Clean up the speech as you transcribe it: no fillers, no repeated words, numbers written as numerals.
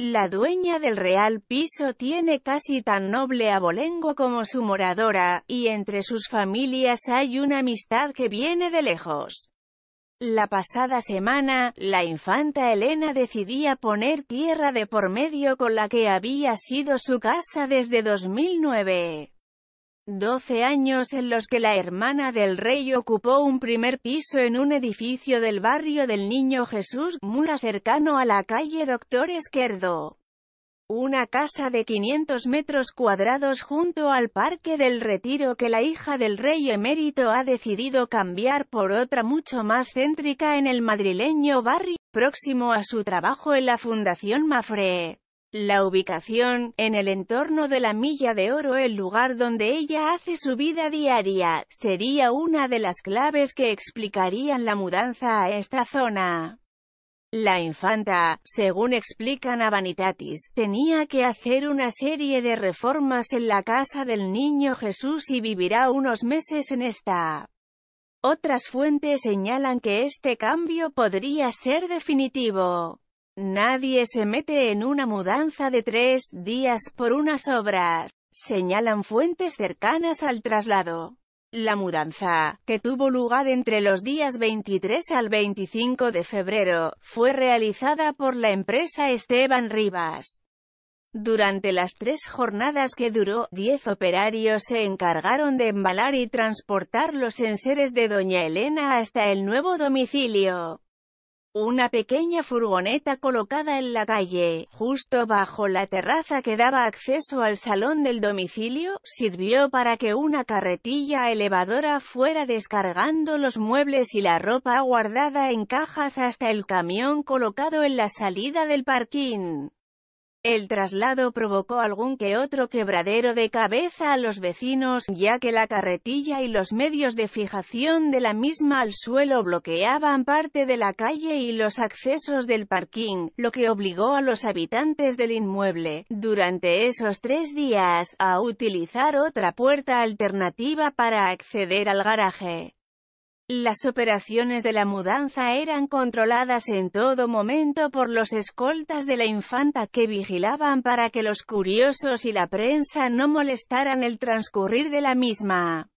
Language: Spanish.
La dueña del real piso tiene casi tan noble abolengo como su moradora, y entre sus familias hay una amistad que viene de lejos. La pasada semana, la infanta Elena decidía poner tierra de por medio con la que había sido su casa desde 2009. 12 años en los que la hermana del rey ocupó un primer piso en un edificio del barrio del Niño Jesús, muy cercano a la calle Doctor Esquerdo. Una casa de 500 metros cuadrados junto al Parque del Retiro que la hija del rey emérito ha decidido cambiar por otra mucho más céntrica en el madrileño barrio, próximo a su trabajo en la Fundación Mafre. La ubicación, en el entorno de la Milla de Oro, el lugar donde ella hace su vida diaria, sería una de las claves que explicarían la mudanza a esta zona. La infanta, según explican a Vanitatis, tenía que hacer una serie de reformas en la casa del Niño Jesús y vivirá unos meses en esta. Otras fuentes señalan que este cambio podría ser definitivo. Nadie se mete en una mudanza de 3 días por unas obras, señalan fuentes cercanas al traslado. La mudanza, que tuvo lugar entre los días 23 al 25 de febrero, fue realizada por la empresa Esteban Rivas. Durante las 3 jornadas que duró, 10 operarios se encargaron de embalar y transportar los enseres de doña Elena hasta el nuevo domicilio. Una pequeña furgoneta colocada en la calle, justo bajo la terraza que daba acceso al salón del domicilio, sirvió para que una carretilla elevadora fuera descargando los muebles y la ropa guardada en cajas hasta el camión colocado en la salida del parking. El traslado provocó algún que otro quebradero de cabeza a los vecinos, ya que la carretilla y los medios de fijación de la misma al suelo bloqueaban parte de la calle y los accesos del parking, lo que obligó a los habitantes del inmueble, durante esos 3 días, a utilizar otra puerta alternativa para acceder al garaje. Las operaciones de la mudanza eran controladas en todo momento por los escoltas de la infanta que vigilaban para que los curiosos y la prensa no molestaran el transcurrir de la misma.